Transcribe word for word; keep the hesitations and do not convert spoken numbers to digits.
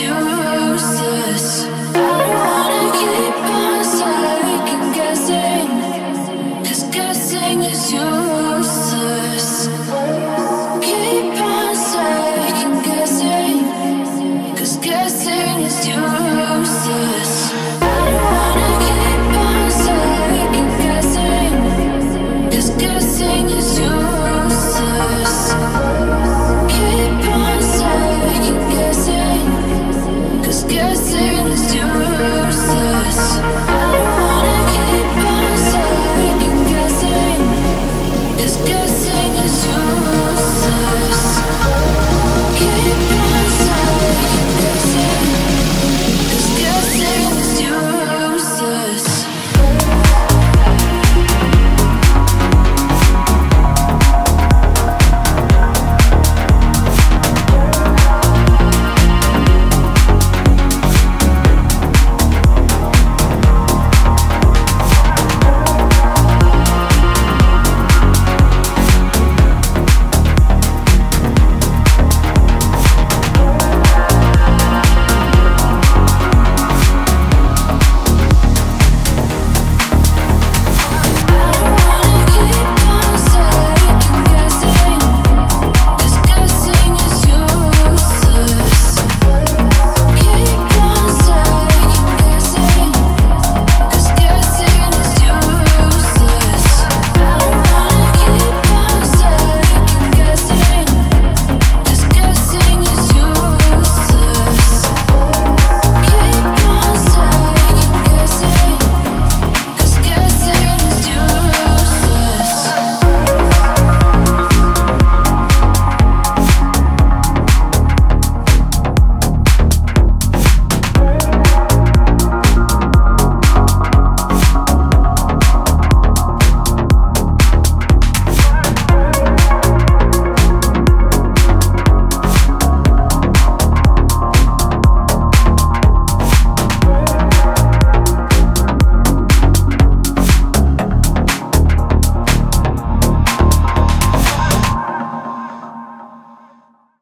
do.